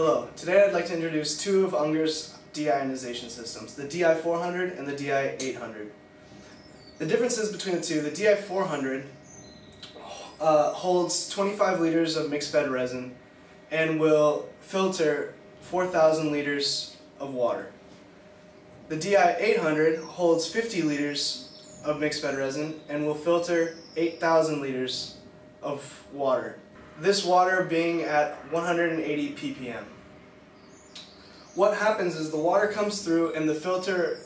Hello, today I'd like to introduce two of Unger's deionization systems, the DI-400 and the DI-800. The differences between the two, the DI-400 holds 25 liters of mixed bed resin and will filter 4,000 liters of water. The DI-800 holds 50 liters of mixed bed resin and will filter 8,000 liters of water. This water being at 180 ppm. What happens is the water comes through and the filter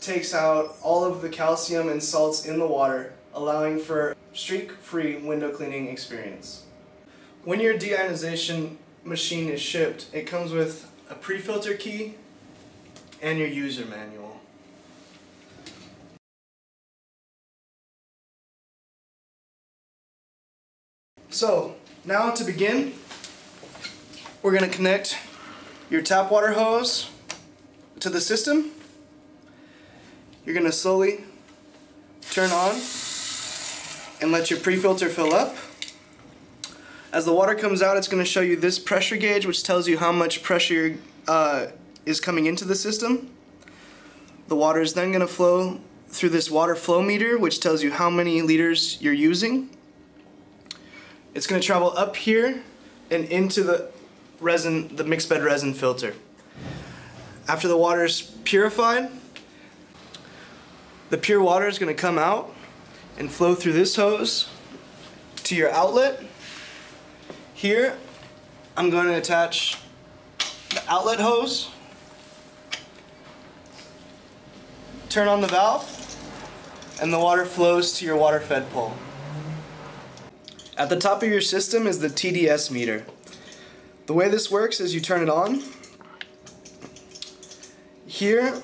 takes out all of the calcium and salts in the water, allowing for streak-free window cleaning experience. When your deionization machine is shipped, it comes with a pre-filter key and your user manual. So, now to begin, we're going to connect your tap water hose to the system. You're going to slowly turn on and let your pre-filter fill up. As the water comes out, it's going to show you this pressure gauge, which tells you how much pressure is coming into the system. The water is then going to flow through this water flow meter, which tells you how many liters you're using. It's going to travel up here and into the mixed bed resin filter. After the water is purified, the pure water is going to come out and flow through this hose to your outlet. Here, I'm going to attach the outlet hose, turn on the valve, and the water flows to your water fed pole. At the top of your system is the TDS meter. The way this works is you turn it on. Here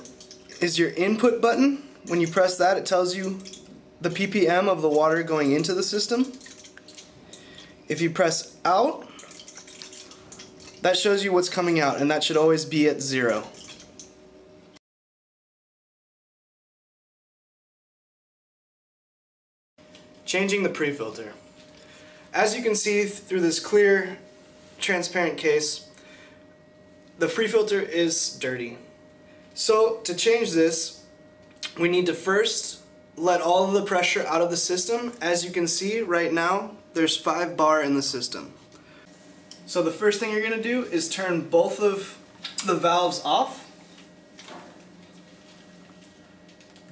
is your input button. When you press that, it tells you the ppm of the water going into the system. If you press out, that shows you what's coming out, and that should always be at 0. Changing the pre-filter. As you can see through this clear, transparent case, the pre-filter is dirty. So to change this, we need to first let all of the pressure out of the system. As you can see right now, there's 5 bar in the system. So the first thing you're going to do is turn both of the valves off,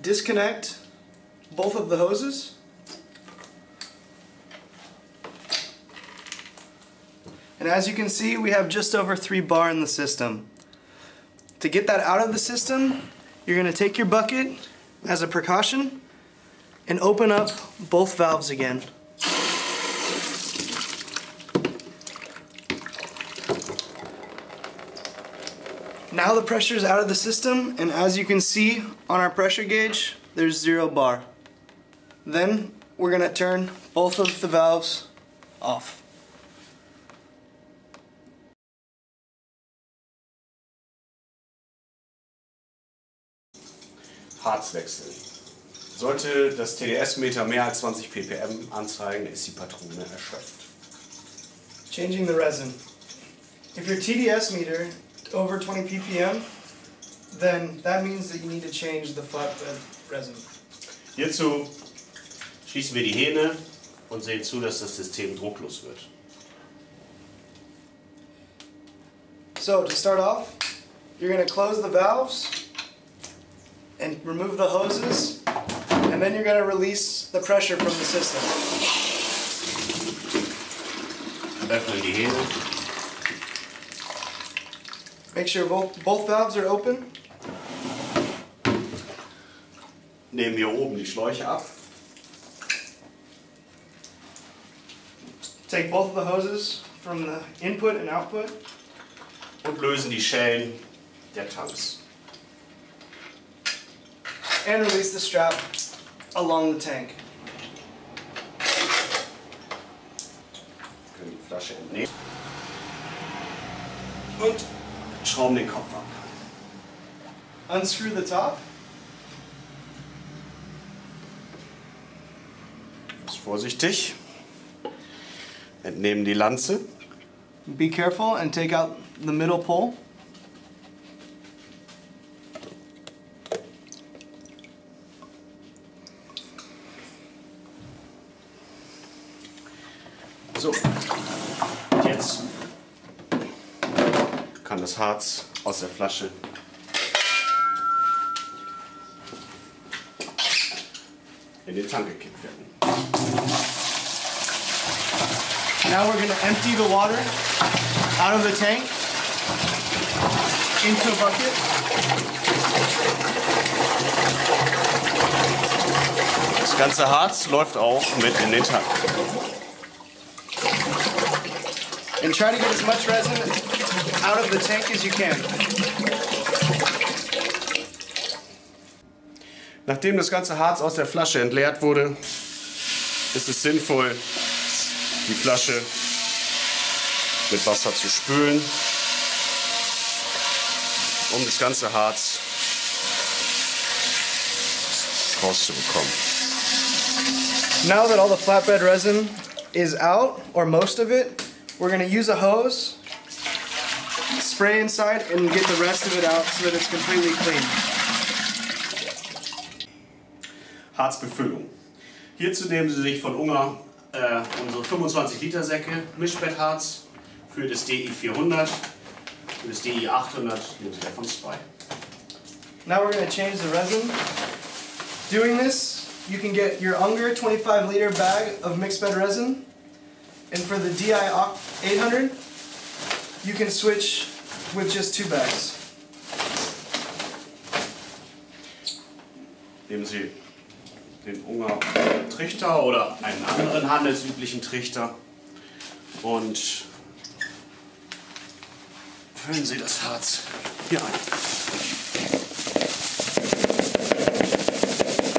disconnect both of the hoses, and as you can see, we have just over 3 bar in the system. To get that out of the system, you're going to take your bucket as a precaution and open up both valves again. Now the pressure is out of the system, and as you can see on our pressure gauge, there's 0 bar. Then we're going to turn both of the valves off. Harzwechsel. Sollte das TDS-Meter mehr als 20 ppm anzeigen, ist die Patrone erschöpft. Changing the resin. If your TDS meter is over 20 ppm, then that means that you need to change the flatbed resin. Hierzu schließen wir die Hähne und sehen zu, dass das System drucklos wird. So, to start off, you're going to close the valves and remove the hoses, and then you're going to release the pressure from the system. Make sure both valves are open. Nehmen hier oben die Schläuche ab. Take both of the hoses from the input and output. Und lösen die Schellen der Tanks. And release the strap along the tank. Können die Flasche entnehmen und schrauben den Kopf ab. Unscrew the top. Vorsichtig. Entnehmen die Lanze. Be careful and take out the middle pole. So, jetzt kann das Harz aus der Flasche in den Tank gekippt werden. Now we're going to empty the water out of the tank into a bucket. Das ganze Harz läuft auch mit in den Tank. And try to get as much resin out of the tank as you can. Nachdem das ganze Harz aus der Flasche entleert wurde, ist es sinnvoll, die Flasche mit Wasser zu spülen, um das ganze Harz rauszubekommen. Now that all the flatbed resin is out, or most of it, we're going to use a hose, spray inside, and get the rest of it out so that it's completely clean. Harzbefüllung. Hierzu nehmen Sie sich von Unger unsere 25 Liter Säcke Mischbettharz für das DI-400 und das DI-800 nehmen Sie davon 2. Now we're going to change the resin. Doing this, you can get your Unger 25 liter bag of mixed bed resin. And for the DI-800, you can switch with just 2 bags. Nehmen Sie den Unger Trichter oder einen anderen handelsüblichen Trichter und füllen Sie das Harz hier ein.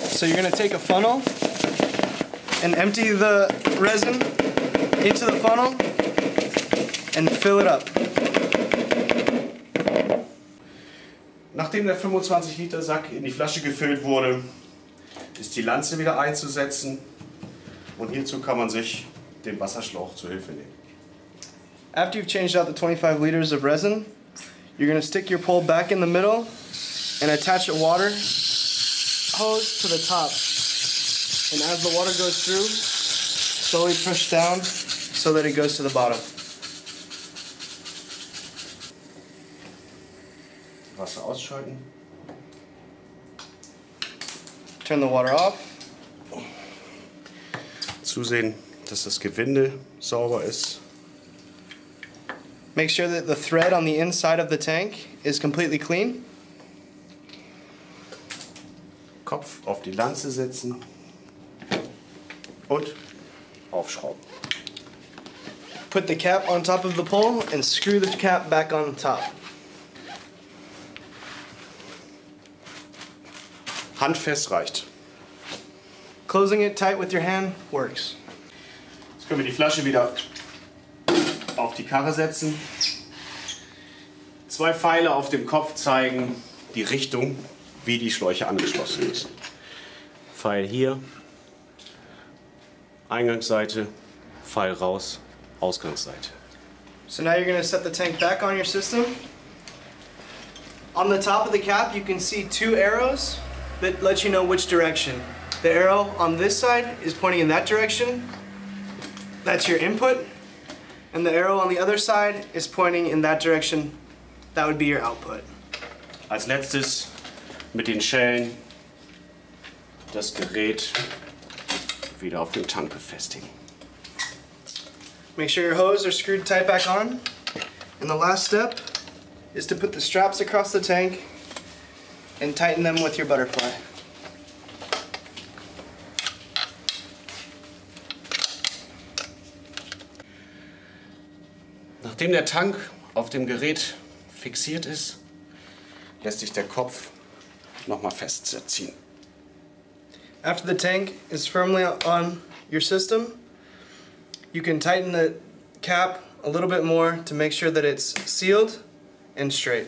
So you're going to take a funnel and empty the resin into the funnel and fill it up. Nachdem der 25 Liter Sack in die Flasche gefüllt wurde, ist die Lanze wieder einzusetzen und hierzu kann man sich den Wasserschlauch zur Hilfe nehmen. After you've changed out the 25 liters of resin, you're going to stick your pole back in the middle and attach a water hose to the top. And as the water goes through, slowly push down so that it goes to the bottom. Wasser ausschalten. Turn the water off. Zusehen, dass das Gewinde sauber ist. Make sure that the thread on the inside of the tank is completely clean. Kopf auf die Lanze setzen und aufschrauben. Put the cap on top of the pole and screw the cap back on top. Handfest reicht. Closing it tight with your hand works. Jetzt können wir die Flasche wieder auf die Karre setzen. 2 Pfeile auf dem Kopf zeigen die Richtung, wie die Schläuche angeschlossen ist. Pfeil hier, Eingangsseite, Pfeil raus, Ausgangsseite. So now you're going to set the tank back on your system. On the top of the cap you can see 2 arrows that lets you know which direction. The arrow on this side is pointing in that direction. That's your input. And the arrow on the other side is pointing in that direction. That would be your output. Als letztes mit den Schellen das Gerät wieder auf dem Tank befestigen. Make sure your hose are screwed tight back on. And the last step is to put the straps across the tank and tighten them with your butterfly. Nachdem der Tank auf dem Gerät fixiert ist, lässt sich der Kopf nochmal festziehen. After the tank is firmly on your system, you can tighten the cap a little bit more to make sure that it's sealed and straight.